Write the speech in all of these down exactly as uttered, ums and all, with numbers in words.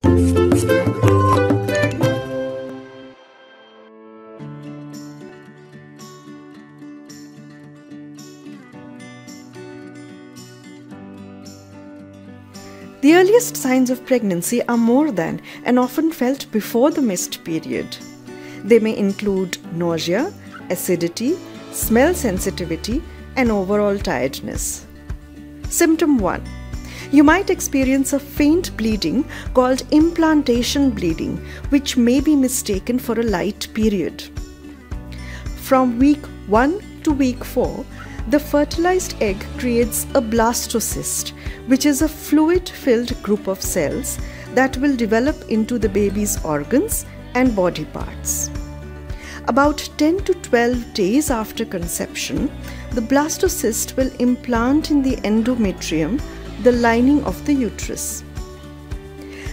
The earliest signs of pregnancy are more than and often felt before the missed period. They may include nausea, acidity, smell sensitivity, and overall tiredness. Symptom one. You might experience a faint bleeding called implantation bleeding, which may be mistaken for a light period. From week one to week four, the fertilized egg creates a blastocyst, which is a fluid-filled group of cells that will develop into the baby's organs and body parts. About ten to twelve days after conception, the blastocyst will implant in the endometrium, the lining of the uterus.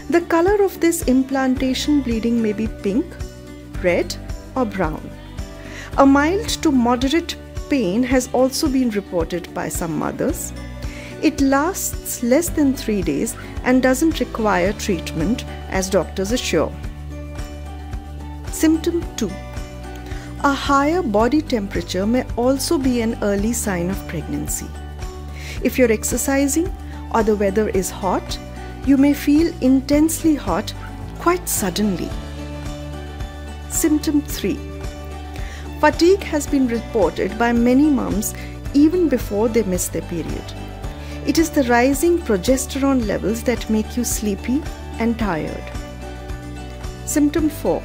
The color of this implantation bleeding may be pink, red, or brown. A mild to moderate pain has also been reported by some mothers. It lasts less than three days and doesn't require treatment, as doctors assure. Symptom two. A higher body temperature may also be an early sign of pregnancy. If you're exercising or the weather is hot, you may feel intensely hot quite suddenly. Symptom three. Fatigue has been reported by many mums even before they miss their period. It is the rising progesterone levels that make you sleepy and tired. Symptom four.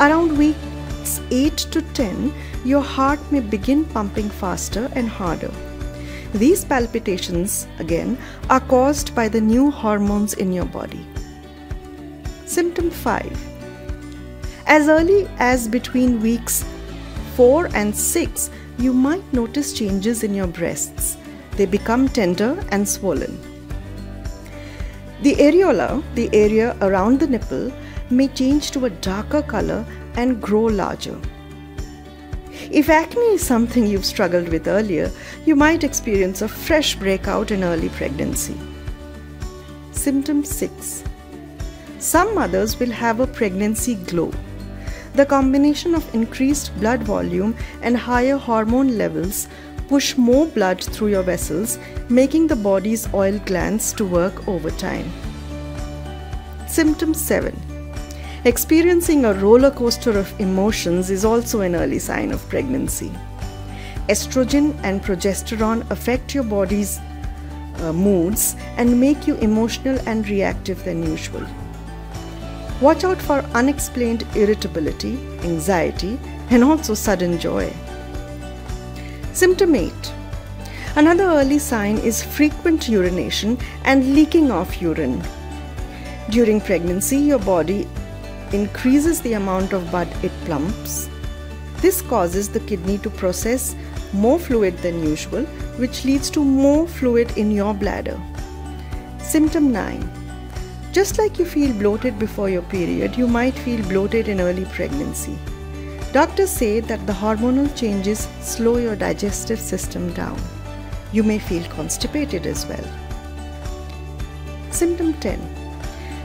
Around weeks eight to ten, your heart may begin pumping faster and harder. These palpitations, again, are caused by the new hormones in your body. Symptom five. As early as between weeks four and six, you might notice changes in your breasts. They become tender and swollen. The areola, the area around the nipple, may change to a darker color and grow larger. If acne is something you've struggled with earlier, you might experience a fresh breakout in early pregnancy. Symptom six. Some mothers will have a pregnancy glow. The combination of increased blood volume and higher hormone levels push more blood through your vessels, making the body's oil glands to work overtime. Symptom seven. Experiencing a roller coaster of emotions is also an early sign of pregnancy. Estrogen and progesterone affect your body's uh, moods and make you emotional and reactive than usual. Watch out for unexplained irritability, anxiety, and also sudden joy. Symptom eight. Another early sign is frequent urination and leaking of urine. During pregnancy, your body increases the amount of blood it pumps. This causes the kidney to process more fluid than usual, which leads to more fluid in your bladder. Symptom nine. Just like you feel bloated before your period, you might feel bloated in early pregnancy. Doctors say that the hormonal changes slow your digestive system down. You may feel constipated as well. Symptom ten.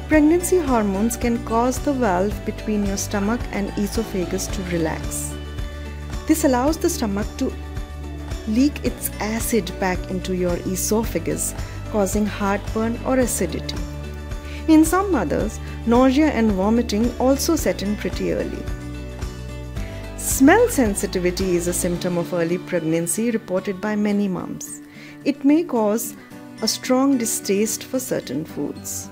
Pregnancy hormones can cause the valve between your stomach and esophagus to relax. This allows the stomach to leak its acid back into your esophagus, causing heartburn or acidity. In some mothers, nausea and vomiting also set in pretty early. Smell sensitivity is a symptom of early pregnancy reported by many mums. It may cause a strong distaste for certain foods.